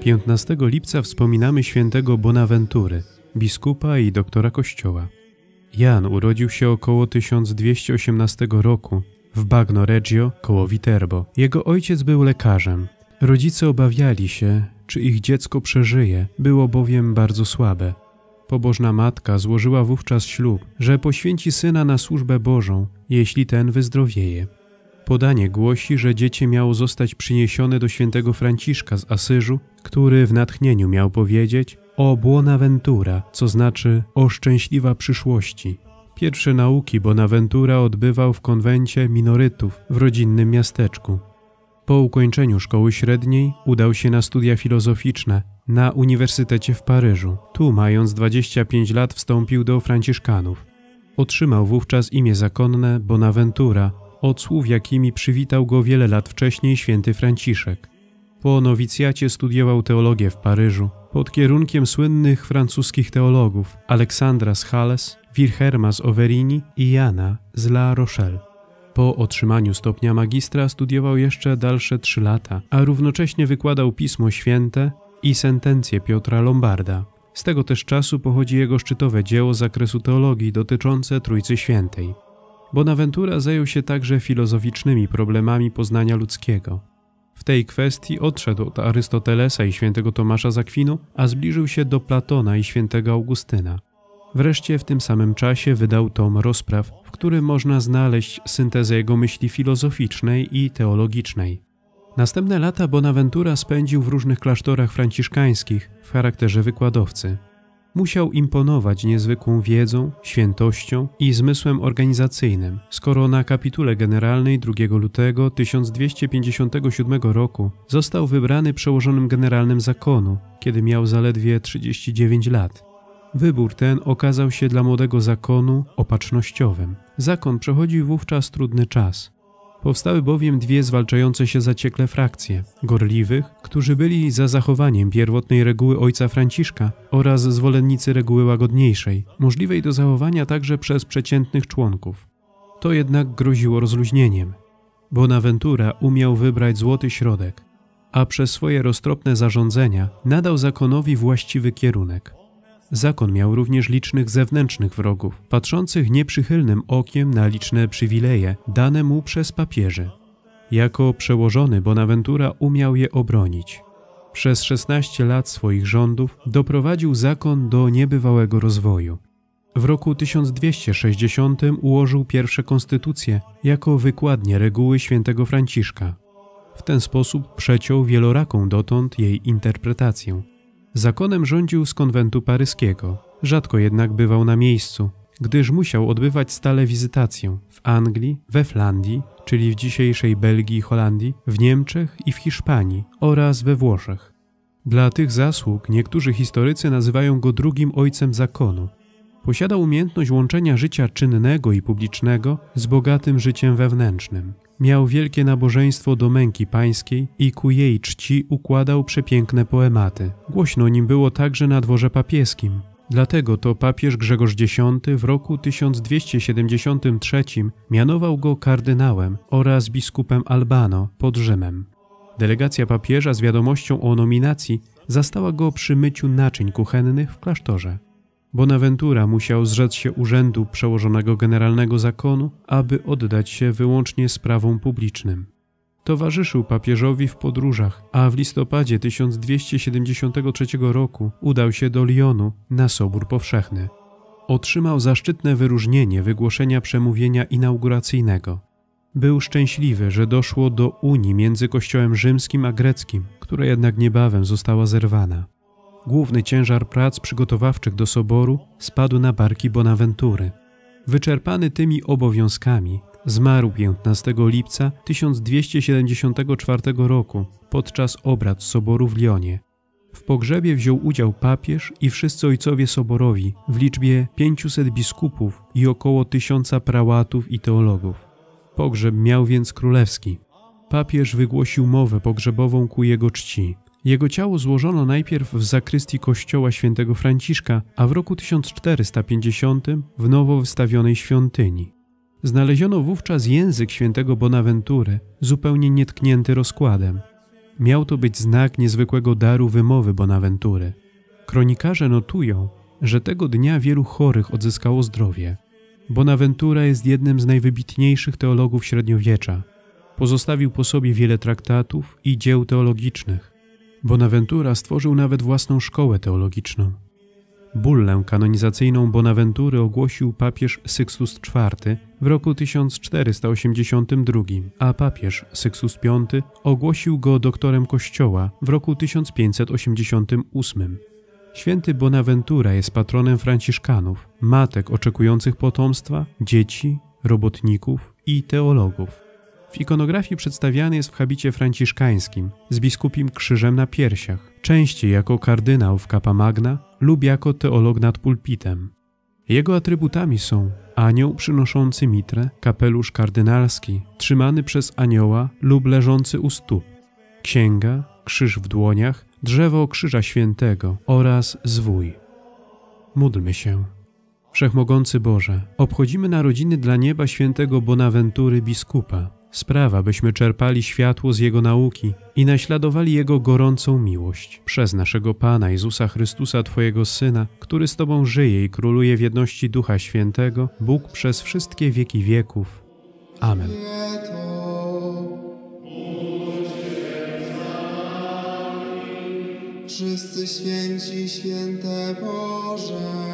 15 lipca wspominamy świętego Bonawentury, biskupa i doktora Kościoła. Jan urodził się około 1218 roku w Bagno Reggio koło Viterbo. Jego ojciec był lekarzem. Rodzice obawiali się, czy ich dziecko przeżyje, było bowiem bardzo słabe. Pobożna matka złożyła wówczas ślub, że poświęci syna na służbę Bożą, jeśli ten wyzdrowieje. Podanie głosi, że dziecię miało zostać przyniesione do świętego Franciszka z Asyżu, który w natchnieniu miał powiedzieć o Bonawentura, co znaczy o szczęśliwa przyszłości. Pierwsze nauki Bonawentura odbywał w konwencie minorytów w rodzinnym miasteczku. Po ukończeniu szkoły średniej udał się na studia filozoficzne na Uniwersytecie w Paryżu. Tu, mając 25 lat, wstąpił do franciszkanów. Otrzymał wówczas imię zakonne Bonawentura, od słów, jakimi przywitał go wiele lat wcześniej święty Franciszek. Po nowicjacie studiował teologię w Paryżu pod kierunkiem słynnych francuskich teologów Aleksandra z Halles, Wilhelma z Overini i Jana z La Rochelle. Po otrzymaniu stopnia magistra studiował jeszcze dalsze 3 lata, a równocześnie wykładał Pismo Święte i sentencje Piotra Lombarda. Z tego też czasu pochodzi jego szczytowe dzieło z zakresu teologii dotyczące Trójcy Świętej. Bonawentura zajął się także filozoficznymi problemami poznania ludzkiego. W tej kwestii odszedł od Arystotelesa i świętego Tomasza z Akwinu, a zbliżył się do Platona i świętego Augustyna. Wreszcie w tym samym czasie wydał tom rozpraw, w którym można znaleźć syntezę jego myśli filozoficznej i teologicznej. Następne lata Bonawentura spędził w różnych klasztorach franciszkańskich w charakterze wykładowcy. Musiał imponować niezwykłą wiedzą, świętością i zmysłem organizacyjnym, skoro na kapitule generalnej 2 lutego 1257 roku został wybrany przełożonym generalnym zakonu, kiedy miał zaledwie 39 lat. Wybór ten okazał się dla młodego zakonu opatrznościowym. Zakon przechodził wówczas trudny czas. Powstały bowiem 2 zwalczające się zaciekle frakcje – gorliwych, którzy byli za zachowaniem pierwotnej reguły ojca Franciszka oraz zwolennicy reguły łagodniejszej, możliwej do zachowania także przez przeciętnych członków. To jednak groziło rozluźnieniem. Bonawentura umiał wybrać złoty środek, a przez swoje roztropne zarządzenia nadał zakonowi właściwy kierunek. Zakon miał również licznych zewnętrznych wrogów, patrzących nieprzychylnym okiem na liczne przywileje dane mu przez papieży. Jako przełożony Bonawentura umiał je obronić. Przez 16 lat swoich rządów doprowadził zakon do niebywałego rozwoju. W roku 1260 ułożył pierwsze konstytucje jako wykładnię reguły świętego Franciszka. W ten sposób przeciął wieloraką dotąd jej interpretację. Zakonem rządził z konwentu paryskiego, rzadko jednak bywał na miejscu, gdyż musiał odbywać stale wizytację w Anglii, we Flandrii, czyli w dzisiejszej Belgii i Holandii, w Niemczech i w Hiszpanii oraz we Włoszech. Dla tych zasług niektórzy historycy nazywają go drugim ojcem zakonu. Posiadał umiejętność łączenia życia czynnego i publicznego z bogatym życiem wewnętrznym. Miał wielkie nabożeństwo do męki pańskiej i ku jej czci układał przepiękne poematy. Głośno o nim było także na dworze papieskim. Dlatego to papież Grzegorz X w roku 1273 mianował go kardynałem oraz biskupem Albano pod Rzymem. Delegacja papieża z wiadomością o nominacji zastała go przy myciu naczyń kuchennych w klasztorze. Bonawentura musiał zrzec się urzędu przełożonego generalnego zakonu, aby oddać się wyłącznie sprawom publicznym. Towarzyszył papieżowi w podróżach, a w listopadzie 1273 roku udał się do Lyonu na Sobór Powszechny. Otrzymał zaszczytne wyróżnienie wygłoszenia przemówienia inauguracyjnego. Był szczęśliwy, że doszło do unii między Kościołem Rzymskim a Greckim, która jednak niebawem została zerwana. Główny ciężar prac przygotowawczych do Soboru spadł na barki Bonawentury. Wyczerpany tymi obowiązkami zmarł 15 lipca 1274 roku podczas obrad Soboru w Lyonie. W pogrzebie wziął udział papież i wszyscy ojcowie Soborowi w liczbie 500 biskupów i około 1000 prałatów i teologów. Pogrzeb miał więc królewski. Papież wygłosił mowę pogrzebową ku jego czci. Jego ciało złożono najpierw w zakrystii kościoła świętego Franciszka, a w roku 1450 w nowo wystawionej świątyni. Znaleziono wówczas język świętego Bonawentury, zupełnie nietknięty rozkładem. Miał to być znak niezwykłego daru wymowy Bonawentury. Kronikarze notują, że tego dnia wielu chorych odzyskało zdrowie. Bonawentura jest jednym z najwybitniejszych teologów średniowiecza. Pozostawił po sobie wiele traktatów i dzieł teologicznych. Bonawentura stworzył nawet własną szkołę teologiczną. Bullę kanonizacyjną Bonawentury ogłosił papież Sykstus IV w roku 1482, a papież Sykstus V ogłosił go doktorem Kościoła w roku 1588. Święty Bonawentura jest patronem franciszkanów, matek oczekujących potomstwa, dzieci, robotników i teologów. W ikonografii przedstawiany jest w habicie franciszkańskim z biskupim krzyżem na piersiach, częściej jako kardynał w Capa Magna lub jako teolog nad pulpitem. Jego atrybutami są anioł przynoszący mitrę, kapelusz kardynalski trzymany przez anioła lub leżący u stóp, księga, krzyż w dłoniach, drzewo krzyża świętego oraz zwój. Módlmy się. Wszechmogący Boże, obchodzimy narodziny dla nieba świętego Bonawentury biskupa. Sprawa, byśmy czerpali światło z jego nauki i naśladowali jego gorącą miłość. Przez naszego Pana Jezusa Chrystusa, Twojego Syna, który z Tobą żyje i króluje w jedności Ducha Świętego, Bóg przez wszystkie wieki wieków. Amen. Wszyscy święci, święte Boże.